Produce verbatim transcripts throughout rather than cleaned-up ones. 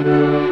Bye.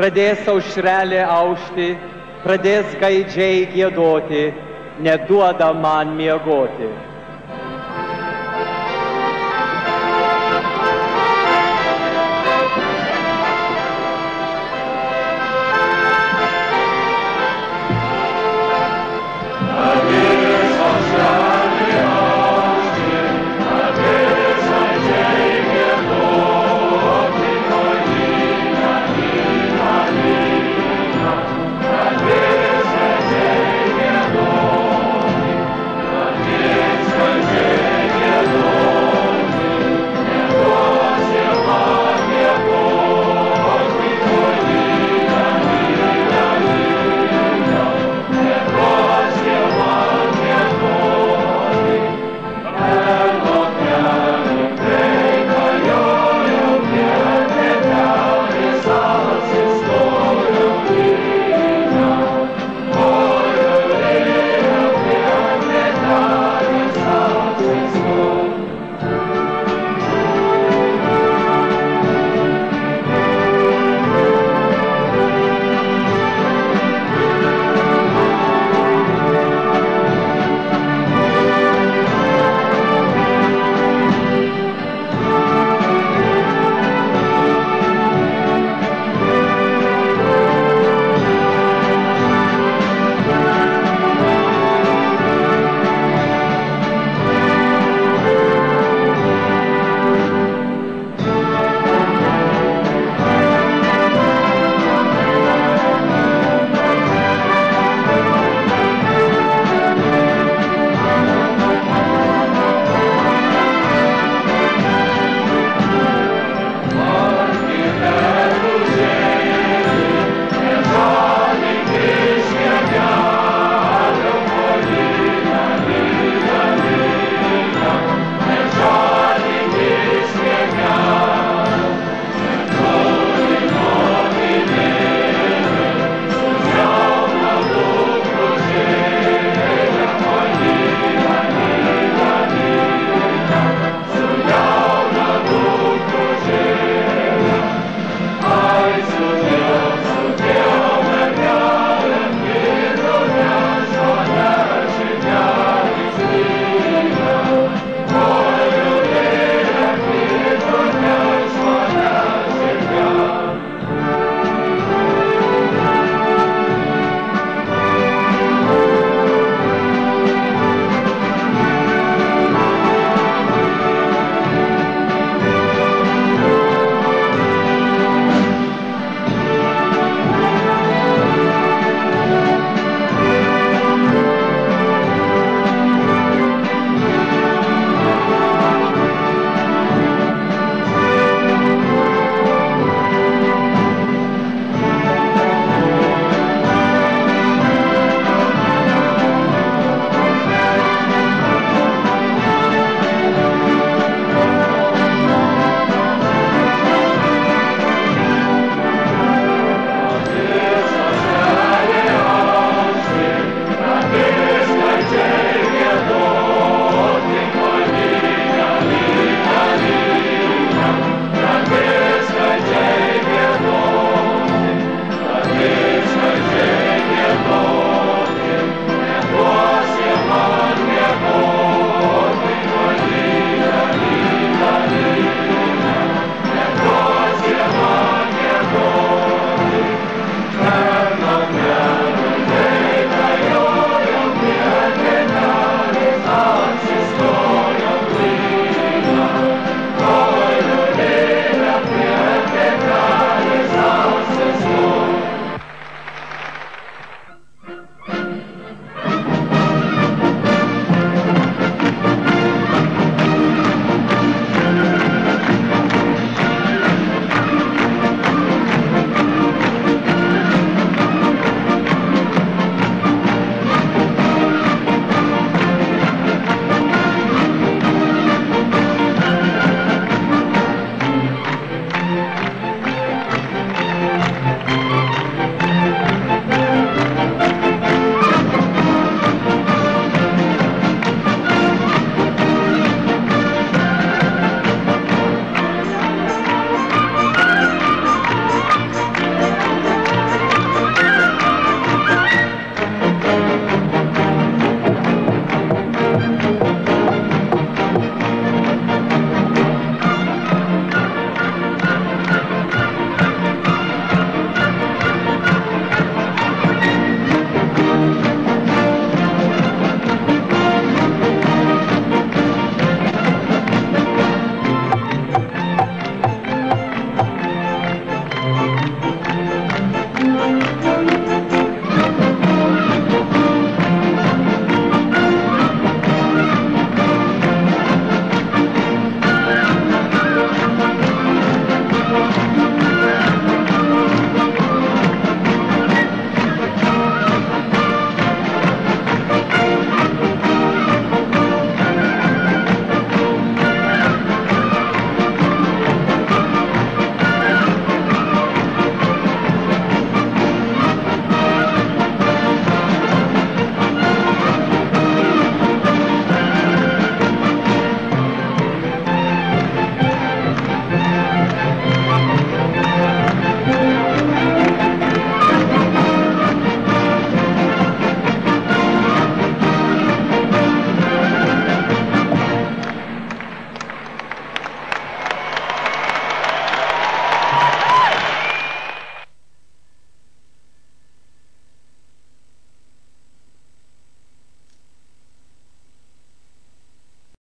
pradės aušrelė aušti, pradės gaidžiai giedoti, neduoda man miegoti.